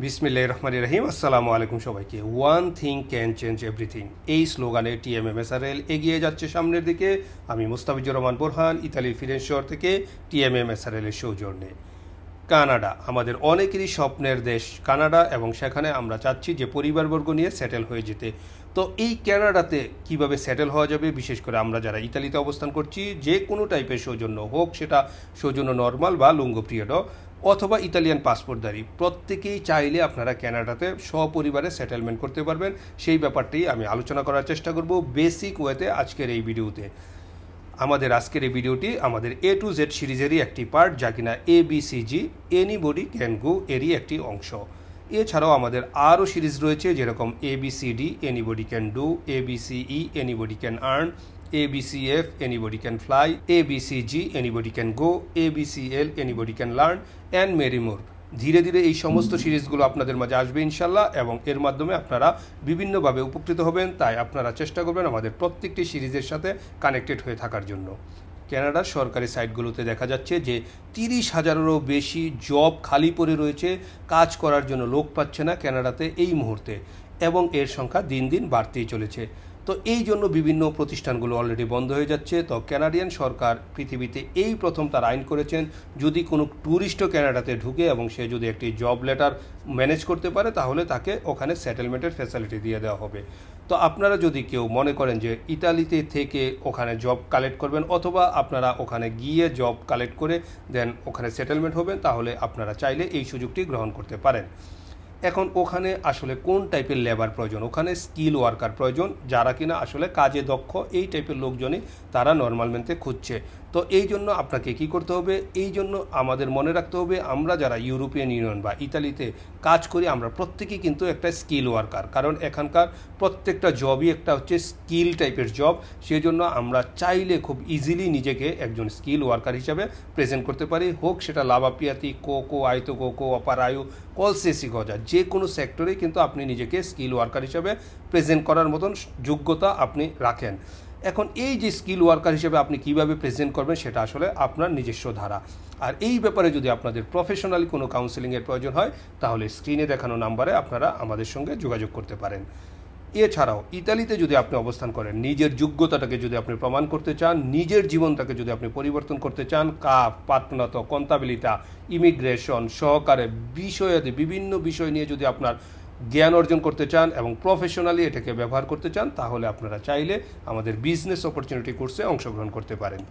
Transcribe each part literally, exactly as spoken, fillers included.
बिस्मिल्लाहिर्रहमानिर्रहीम अस्सलामु आलैकुम सबाइके one thing can change everything এই স্লোগানে টিএমএমএসআরএল এগিয়ে যাচ্ছে সামনের দিকে। আমি মুস্তাফিজুর রহমান বোরহান ইতালির ফিরেন্স শহর থেকে টিএমএমএসআরএল এর সৌজন্যে। কানাডা আমাদের অনেকেরই স্বপ্নের দেশ কানাডা, এবং সেখানে আমরা চাচ্ছি যে পরিবারবর্গ নিয়ে সেটেল হয়ে যেতে। তো এই কানাডাতে কিভাবে সেটেল হওয়া যাবে, বিশেষ করে আমরা যারা ইতালিতে অবস্থান করছি, যে কোনো টাইপের সৌজন্য হোক, সেটা সৌজন্য নর্মাল বা লুঙ্গো পিরিয়ডও অথবা ইতালিয়ান পাসপোর্টধারী, প্রত্যেকেই চাইলে আপনারা কানাডাতে সপরিবারে সেটেলমেন্ট করতে পারবেন। সেই ব্যাপারটি আমি আলোচনা করার চেষ্টা করব বেসিক ওয়েতে আজকের এই ভিডিওতে। আমাদের আজকের এই ভিডিওটি আমাদের এ টু জেড সিরিজেরই একটি পার্ট, যা কিনা A B C G anybody can go এরই একটি অংশ। এছাড়াও আমাদের আরও সিরিজ রয়েছে, যেরকম A B C D anybody can do, A B C E anybody can earn, A B C F anybody can fly, A B C G anybody can go, A B C L anybody can learn and Mary more. ধীরে ধীরে এই সমস্ত সিরিজগুলো আপনাদের মাঝে আসবে ইনশাল্লাহ, এবং এর মাধ্যমে আপনারা বিভিন্নভাবে উপকৃত হবেন। তাই আপনারা চেষ্টা করবেন আমাদের প্রত্যেকটি সিরিজের সাথে কানেক্টেড হয়ে থাকার জন্য। কানাডার সরকারি সাইটগুলোতে দেখা যাচ্ছে যে তিরিশ হাজারেরও বেশি জব খালি পড়ে রয়েছে, কাজ করার জন্য লোক পাচ্ছে না কানাডাতে এই মুহূর্তে, এবং এর সংখ্যা দিন দিন বাড়তেই চলেছে। তো এই জন্য বিভিন্ন প্রতিষ্ঠানগুলো অলরেডি বন্ধ হয়ে যাচ্ছে। তো কানাডিয়ান সরকার পৃথিবীতে এই প্রথম তার আইন করেছেন, যদি কোনো ট্যুরিস্টও কানাডাতে ঢুকে এবং সে যদি একটি জব লেটার ম্যানেজ করতে পারে, তাহলে তাকে ওখানে সেটেলমেন্টের ফ্যাসিলিটি দিয়ে দেওয়া হবে। তো আপনারা যদি কেউ মনে করেন যে ইতালিতে থেকে ওখানে জব কালেক্ট করবেন, অথবা আপনারা ওখানে গিয়ে জব কালেক্ট করে দেন ওখানে সেটেলমেন্ট হবেন, তাহলে আপনারা চাইলে এই সুযোগটি গ্রহণ করতে পারেন। এখন ওখানে আসলে কোন টাইপের লেবার প্রয়োজন? ওখানে স্কিল ওয়ার্কার প্রয়োজন, যারা কিনা আসলে কাজে দক্ষ, এই টাইপের লোকজনই তারা নর্মালমেন্টে খুঁজছে। তো এই জন্য আপনাকে কি করতে হবে, এই জন্য আমাদের মনে রাখতে হবে আমরা যারা ইউরোপিয়ান ইউনিয়ন বা ইতালিতে কাজ করি, আমরা প্রত্যেকেই কিন্তু একটা স্কিল ওয়ার্কার, কারণ এখানকার প্রত্যেকটা জবই একটা হচ্ছে স্কিল টাইপের জব। সেজন্য আমরা চাইলে খুব ইজিলি নিজেকে একজন স্কিল ওয়ার্কার হিসাবে প্রেজেন্ট করতে পারি, হোক সেটা লাভাপিয়াতি, কোকো, আয়তো কোকো, অপারায়ু, কলসেসি গজা, যে কোনো সেক্টরেই কিন্তু আপনি নিজেকে স্কিল ওয়ার্কার হিসাবে প্রেজেন্ট করার মতন যোগ্যতা আপনি রাখেন। এখন এই যে স্কিল ওয়ার্কার হিসেবে আপনি কীভাবে প্রেজেন্ট করবেন, সেটা আসলে আপনার নিজস্ব ধারা। আর এই ব্যাপারে যদি আপনাদের প্রফেশনালি কোনো কাউন্সেলিংয়ের প্রয়োজন হয়, তাহলে স্ক্রিনে দেখানো নাম্বারে আপনারা আমাদের সঙ্গে যোগাযোগ করতে পারেন। এছাড়াও ইতালিতে যদি আপনি অবস্থান করেন, নিজের যোগ্যতাটাকে যদি আপনি প্রমাণ করতে চান, নিজের জীবনটাকে যদি আপনি পরিবর্তন করতে চান, কাপ, পাটনাত, কন্তাবিলিতা, ইমিগ্রেশন সহকারে বিষয়াদি বিভিন্ন বিষয় নিয়ে যদি আপনার জ্ঞান অর্জন করতে চান এবং প্রফেশনালি এটাকে ব্যবহার করতে চান, তাহলে আপনারা চাইলে আমাদের বিজনেস অপরচুনিটি কোর্সে অংশগ্রহণ করতে পারেন।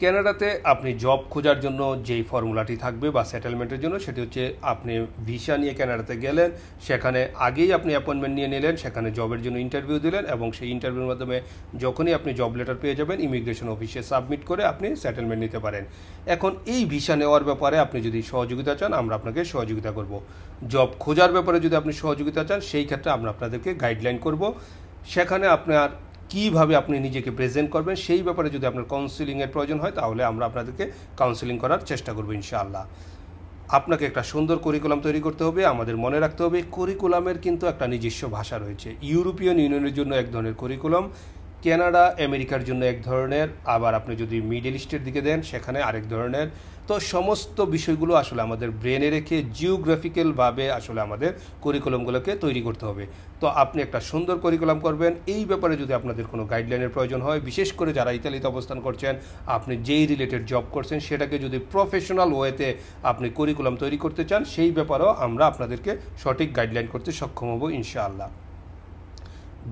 কানাডাতে আপনি জব খোঁজার জন্য যেই ফর্মুলাটি থাকবে বা সেটেলমেন্টের জন্য, সেটি হচ্ছে আপনি ভিসা নিয়ে কানাডাতে গেলেন, সেখানে আগেই আপনি অ্যাপয়েন্টমেন্ট নিয়ে নিলেন, সেখানে জবের জন্য ইন্টারভিউ দিলেন, এবং সেই ইন্টারভিউর মাধ্যমে যখনই আপনি জব লেটার পেয়ে যাবেন, ইমিগ্রেশন অফিসে সাবমিট করে আপনি সেটেলমেন্ট নিতে পারেন। এখন এই ভিসা নেওয়ার ব্যাপারে আপনি যদি সহযোগিতা চান, আমরা আপনাকে সহযোগিতা করব। জব খোঁজার ব্যাপারে যদি আপনি সহযোগিতা চান, সেই ক্ষেত্রে আমরা আপনাদেরকে গাইডলাইন করব। সেখানে আপনার কীভাবে আপনি নিজেকে প্রেজেন্ট করবেন, সেই ব্যাপারে যদি আপনার কাউন্সিলিংয়ের প্রয়োজন হয়, তাহলে আমরা আপনাদেরকে কাউন্সিলিং করার চেষ্টা করব ইনশাআল্লাহ। আপনাকে একটা সুন্দর কারিকুলাম তৈরি করতে হবে। আমাদের মনে রাখতে হবে কারিকুলামের কিন্তু একটা নিজস্ব ভাষা রয়েছে। ইউরোপিয়ান ইউনিয়নের জন্য এক ধরনের কারিকুলাম, কানাডা আমেরিকার জন্য এক ধরনের, আবার আপনি যদি মিডল ইস্টের দিকে দেন সেখানে আরেক ধরনের। তো সমস্ত বিষয়গুলো আসলে আমাদের ব্রেনে রেখে জিওগ্রাফিক্যালভাবে আসলে আমাদের কারিকুলামগুলোকে তৈরি করতে হবে। তো আপনি একটা সুন্দর কারিকুলাম করবেন। এই ব্যাপারে যদি আপনাদের কোনো গাইডলাইনের প্রয়োজন হয়, বিশেষ করে যারা ইতালিতে অবস্থান করছেন, আপনি যেই রিলেটেড জব করছেন, সেটাকে যদি প্রফেশনাল ওয়েতে আপনি কারিকুলাম তৈরি করতে চান, সেই ব্যাপারেও আমরা আপনাদেরকে সঠিক গাইডলাইন করতে সক্ষম হব ইনশাআল্লাহ।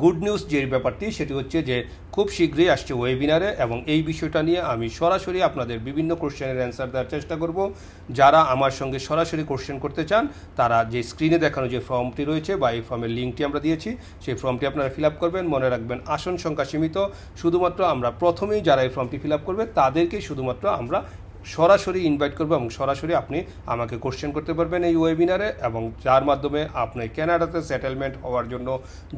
গুড নিউজ যে ব্যাপারটি, সেটি হচ্ছে যে খুব শীঘ্রই আসছে ওয়েবিনারে, এবং এই বিষয়টা নিয়ে আমি সরাসরি আপনাদের বিভিন্ন কোশ্চেনের অ্যান্সার দেওয়ার চেষ্টা করব। যারা আমার সঙ্গে সরাসরি কোশ্চেন করতে চান, তারা যে স্ক্রিনে দেখানো যে ফর্মটি রয়েছে বা এই ফর্মের লিঙ্কটি আমরা দিয়েছি, সেই ফর্মটি আপনারা ফিল আপ করবেন। মনে রাখবেন আসন সংখ্যা সীমিত, শুধুমাত্র আমরা প্রথমেই যারা এই ফর্মটি ফিল আপ করবে, তাদেরকেই শুধুমাত্র আমরা সরাসরি ইনভাইট করবো, এবং সরাসরি আপনি আমাকে কোশ্চেন করতে পারবেন এই ওয়েবিনারে, এবং যার মাধ্যমে আপনি কানাডাতে সেটেলমেন্ট হওয়ার জন্য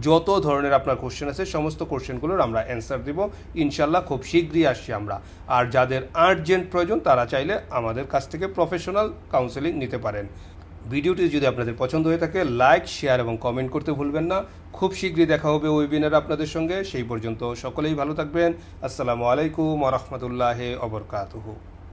যত ধরনের আপনার কোশ্চেন আছে, সমস্ত কোশ্চেনগুলোর আমরা অ্যান্সার দেব ইনশাল্লাহ। খুব শীঘ্রই আসছি আমরা। আর যাদের আর্জেন্ট প্রয়োজন, তারা চাইলে আমাদের কাছ থেকে প্রফেশনাল কাউন্সেলিং নিতে পারেন। ভিডিওটি যদি আপনাদের পছন্দ হয়ে থাকে, লাইক, শেয়ার এবং কমেন্ট করতে ভুলবেন না। খুব শীঘ্রই দেখা হবে ওয়েবিনারে আপনাদের সঙ্গে। সেই পর্যন্ত সকলেই ভালো থাকবেন। আসসালামু আলাইকুম ওয়া রাহমাতুল্লাহি ওয়া বারাকাতুহু।